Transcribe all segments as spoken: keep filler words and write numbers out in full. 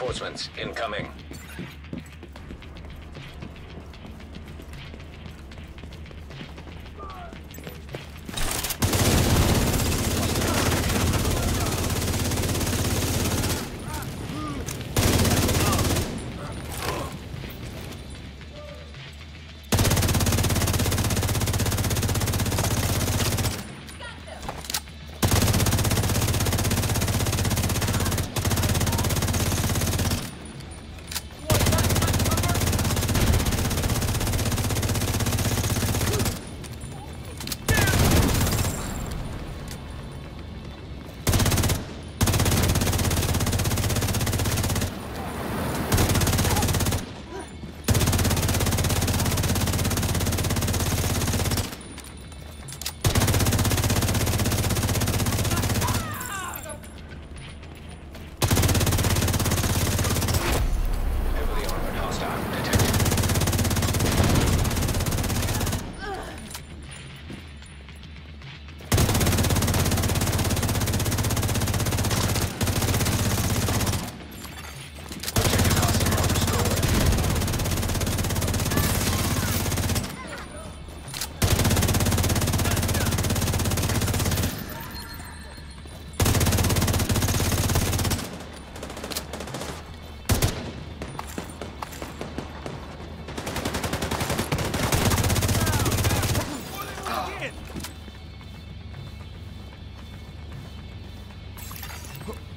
Reinforcements incoming.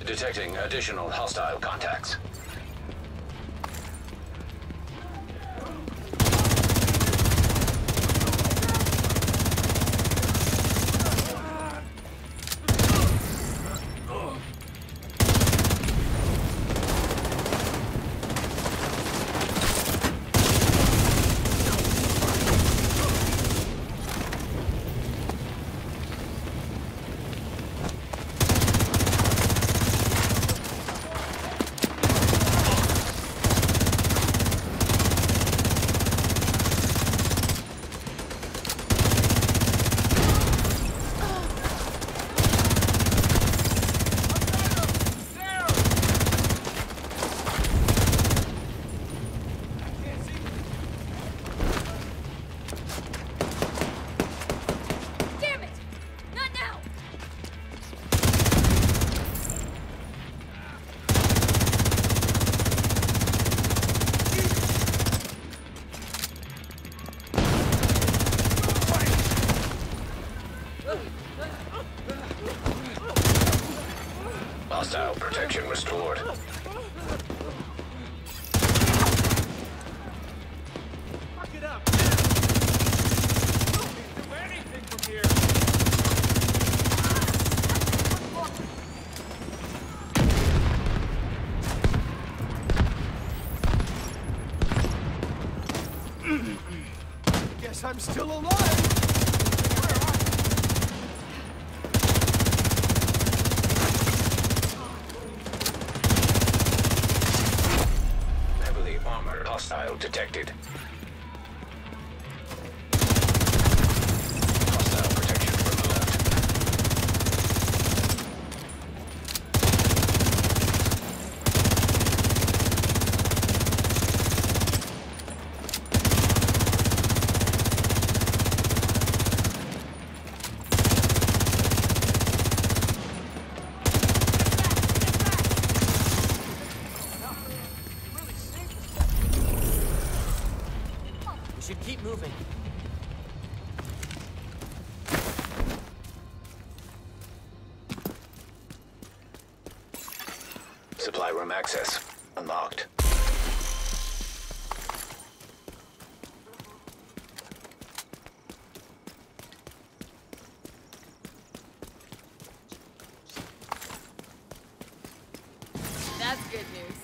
Detecting additional hostile contacts. Hostile protection restored. Fuck it up! Can't do anything from here! Guess I'm still alive! Hostile detected. Hostile protection removed. Keep moving. Supply room access unlocked. That's good news.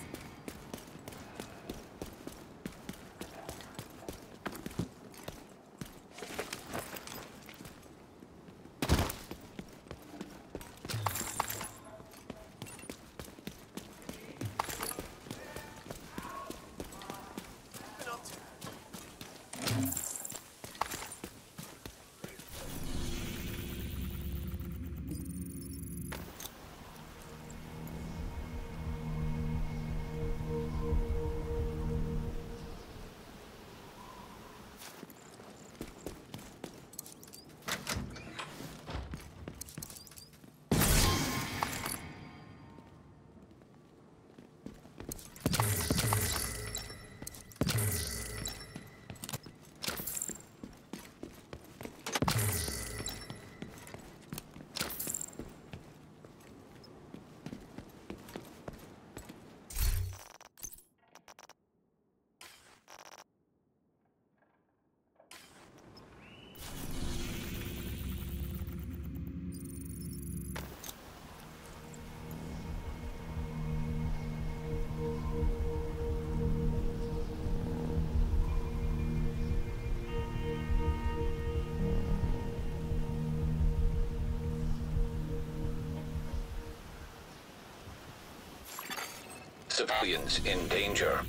civilians in danger.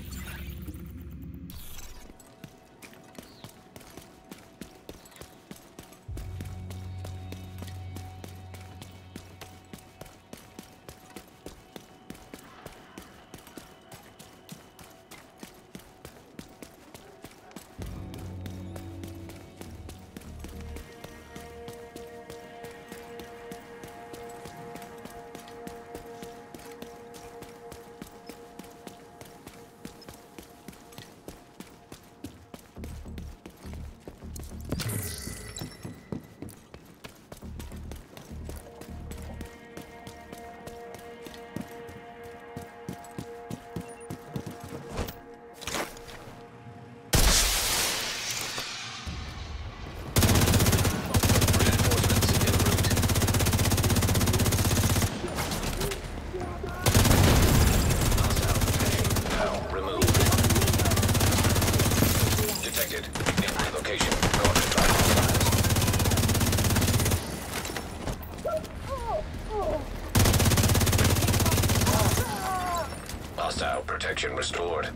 Protection restored.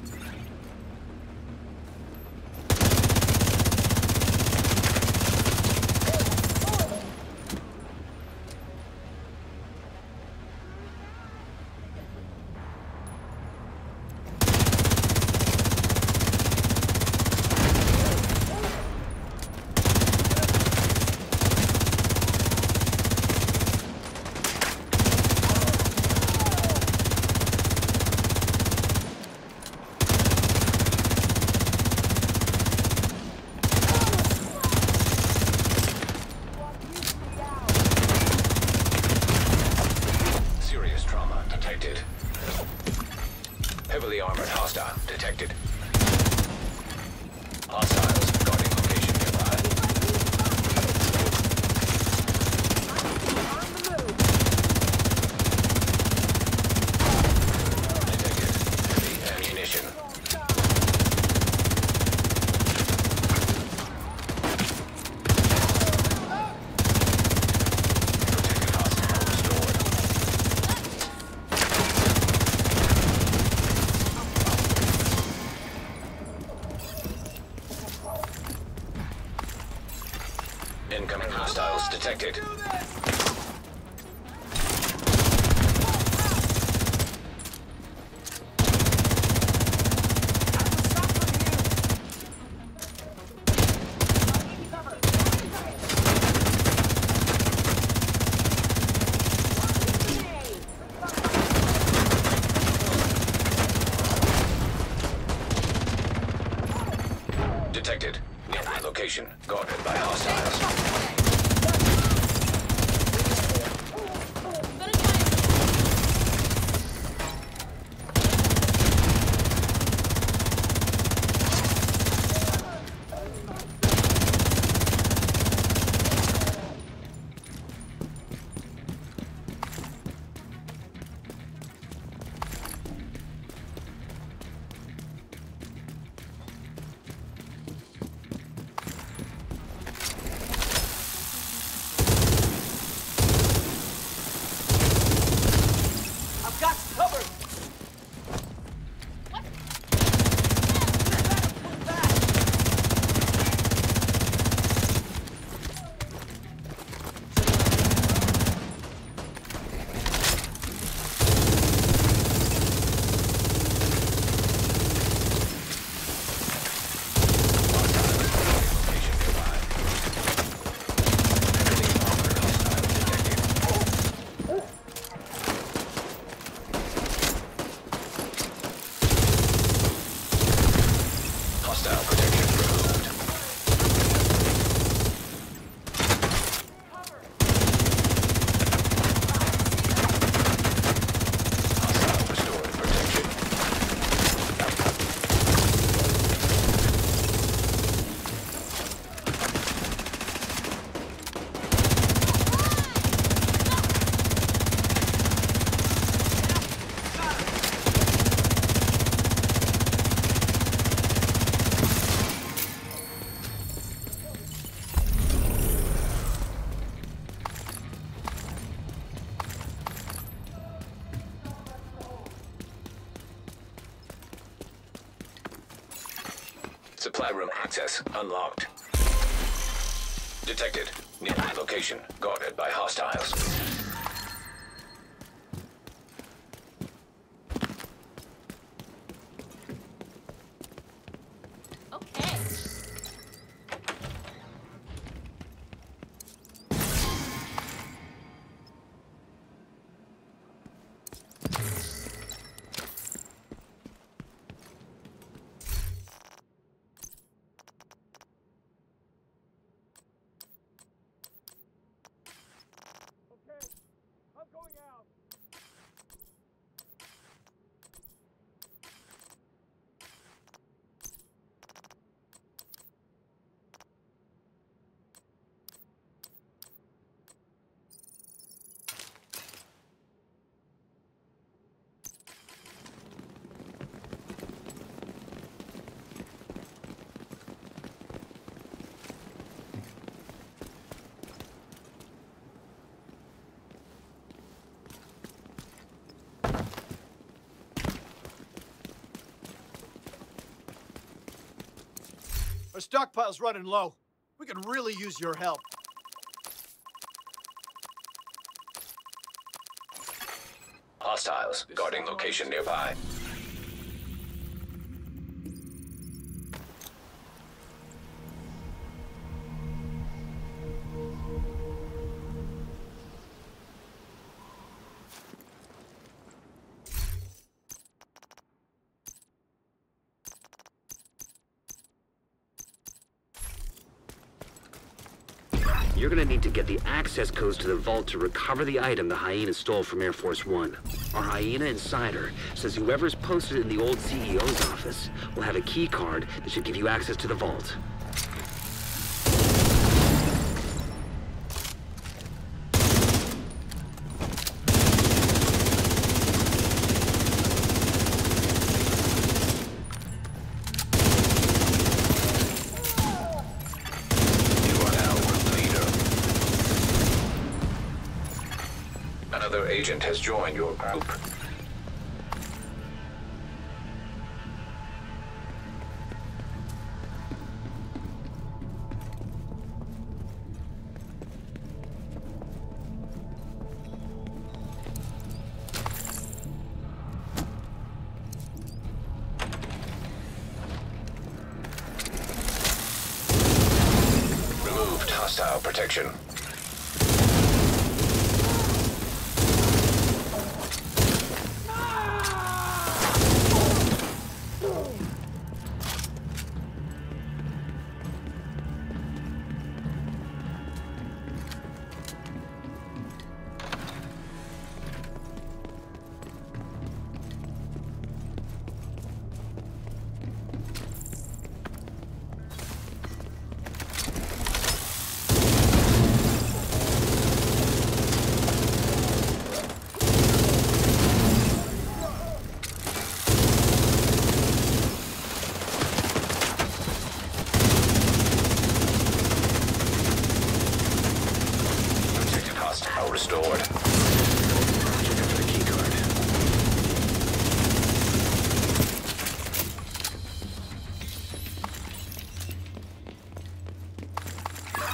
Incoming hostiles detected. Detected. Nearby location guarded by hostiles. Supply room access unlocked. Detected. Nearby location guarded by hostiles. Our stockpile's running low. We could really use your help. Hostiles guarding location nearby. You're gonna need to get the access codes to the vault to recover the item the hyena stole from Air Force One. Our hyena insider says whoever's posted in the old C E O's office will have a key card that should give you access to the vault. Another agent has joined your group. Removed hostile protection.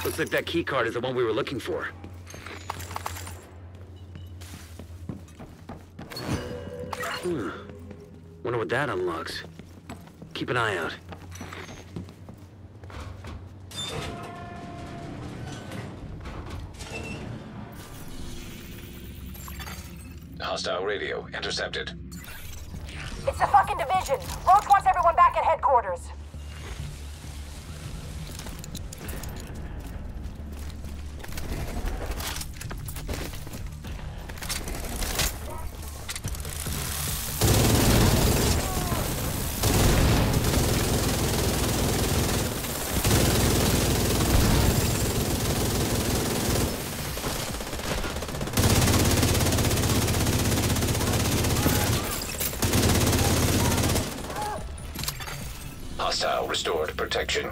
Looks like that key card is the one we were looking for. Hmm. Wonder what that unlocks. Keep an eye out. Hostile radio intercepted. It's the fucking division. Roach wants everyone back at headquarters. Hostile restored protection.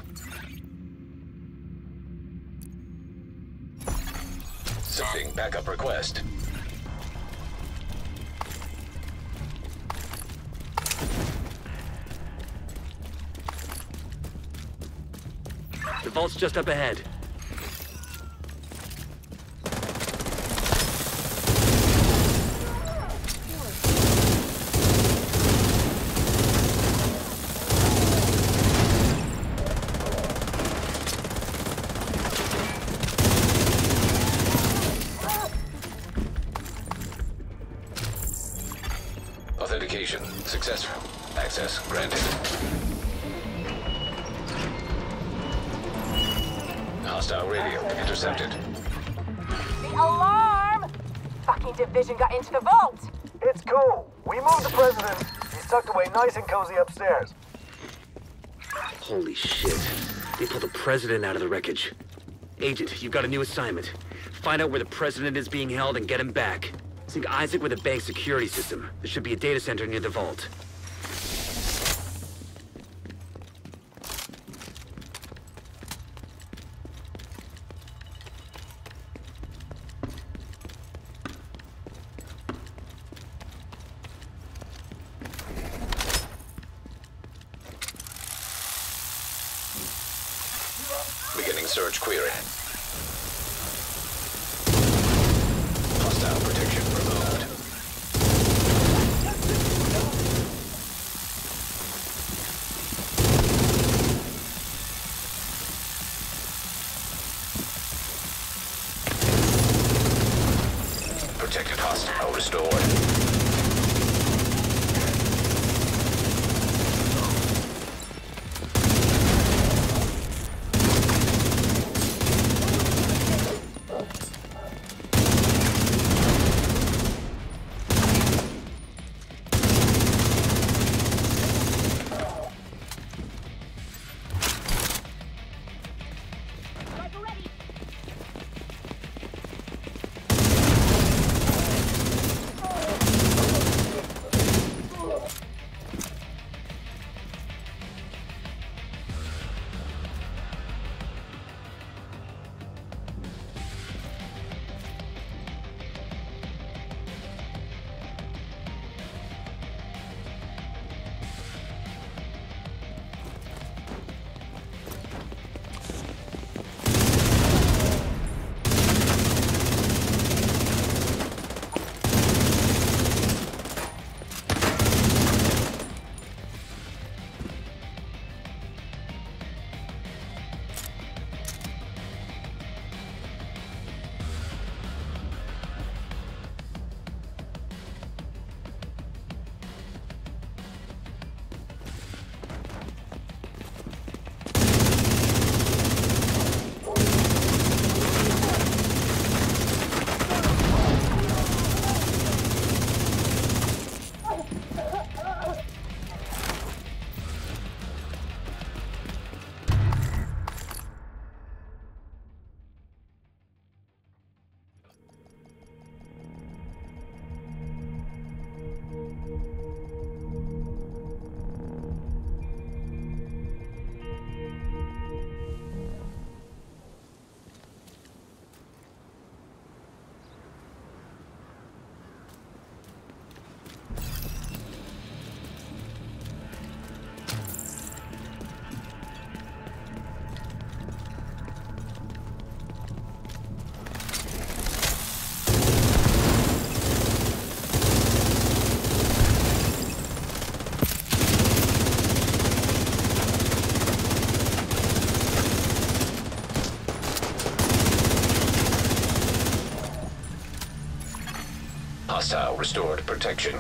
Sending backup request. The vault's just up ahead. Authentication successful. Access granted. Hostile radio intercepted. The alarm! Fucking division got into the vault! It's cool. We moved the president. He's tucked away nice and cozy upstairs. Holy shit. They pulled the president out of the wreckage. Agent, you've got a new assignment. Find out where the president is being held and get him back. Sync Isaac with a bank security system. There should be a data center near the vault. Beginning search query. Hostile protection removed. Protected hostile restored. Hostile restored protection.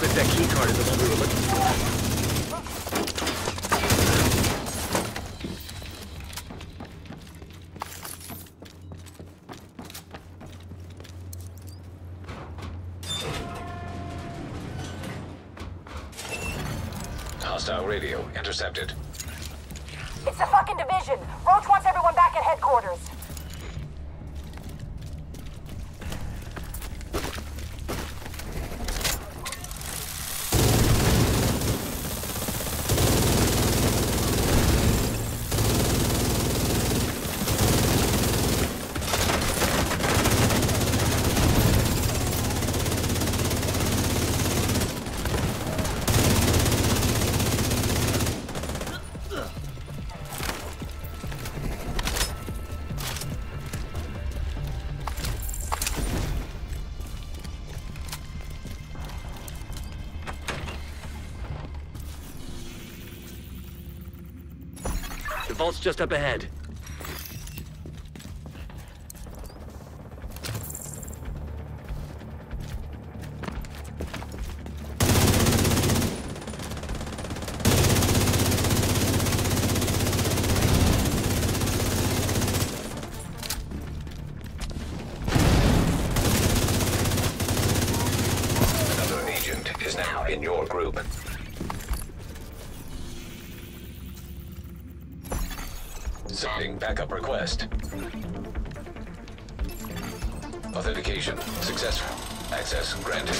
but that key card is the one we were looking for. Radio intercepted. It's the fucking division. Roach wants everyone back at headquarters. Vault's just up ahead. Another agent is now in your group. Sending backup request. Authentication successful. Access granted.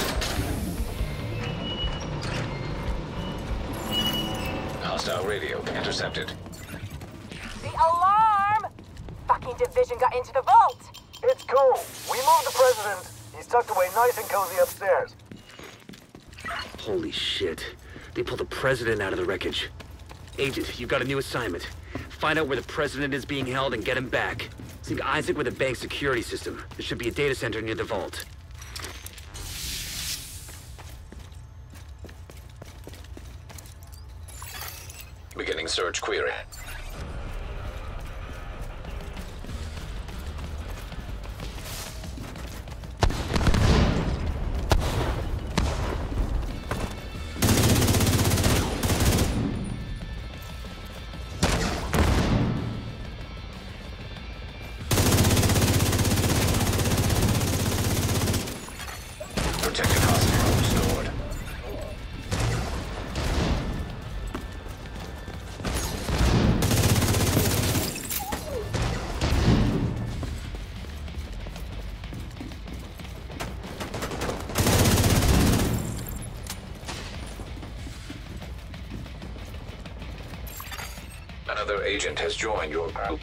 Hostile radio intercepted. The alarm! Fucking division got into the vault! It's cool. We moved the president. He's tucked away nice and cozy upstairs. Holy shit. They pulled the president out of the wreckage. Agent, you've got a new assignment. Find out where the president is being held and get him back. Sync Isaac with a bank security system. There should be a data center near the vault. Beginning search query. Another agent has joined your group.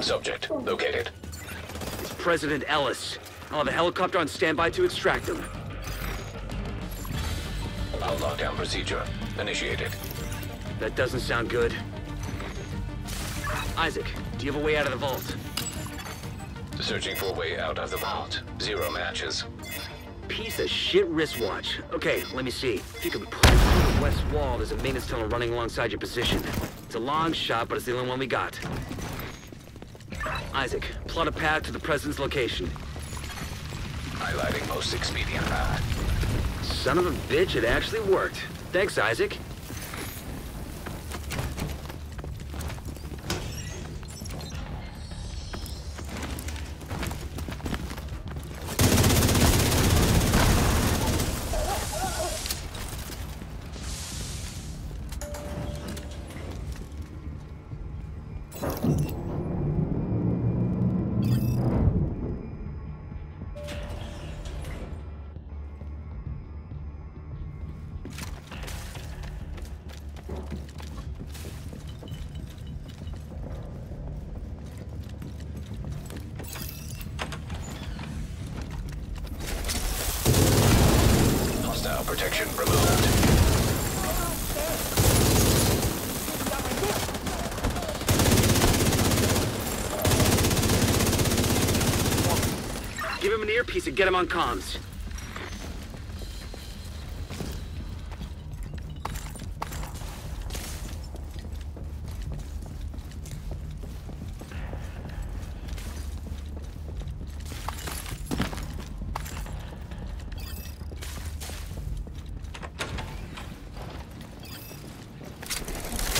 Subject located. It's President Ellis. I'll have a helicopter on standby to extract him. All lockdown procedure initiated. That doesn't sound good. Isaac, do you have a way out of the vault? Searching for a way out of the vault. Zero matches. Piece of shit wristwatch. Okay, let me see. If you can pull through the west wall, there's a maintenance tunnel running alongside your position. It's a long shot, but it's the only one we got. Isaac, plot a path to the president's location. Highlighting most expedient path. Son of a bitch, it actually worked. Thanks, Isaac. earpiece and get him on comms.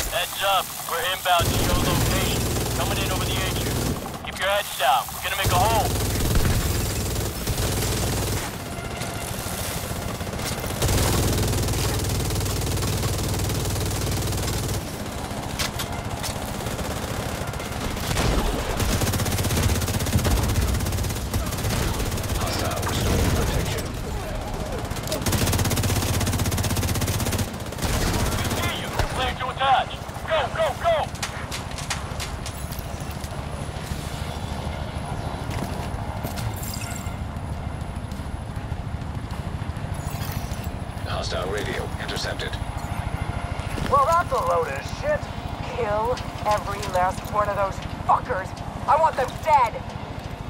Heads up, we're inbound to your location. Coming in over the atrium. Keep your heads down. We're gonna make a hole. Hostile radio intercepted. Well, that's a load of shit. Kill every last one of those fuckers. I want them dead.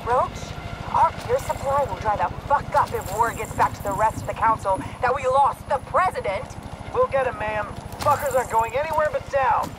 Roach, our gear supply will dry the fuck up if word gets back to the rest of the council that we lost the president. We'll get him, ma'am. Fuckers aren't going anywhere but down.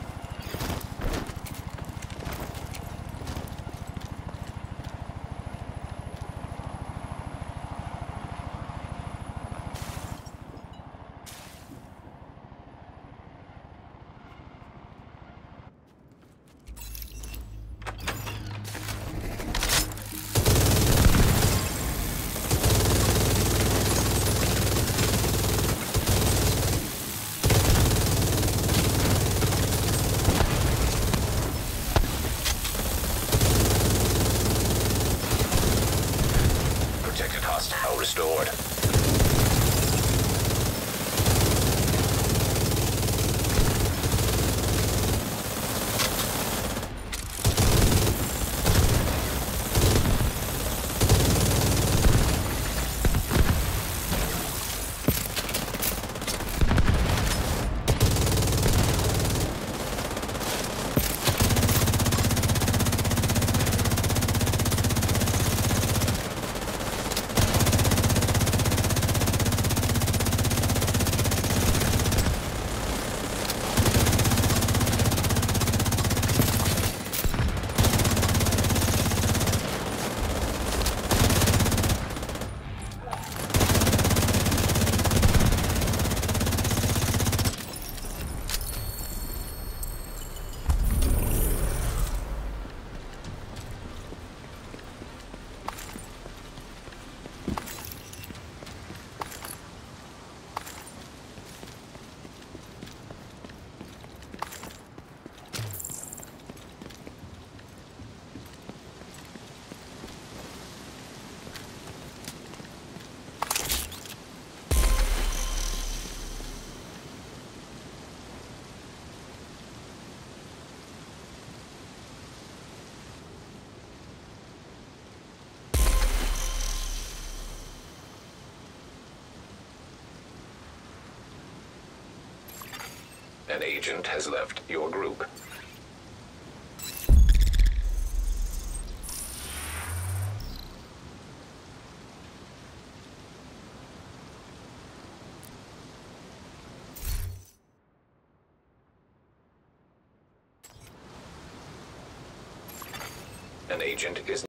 Hostile restored. An agent has left your group. An agent is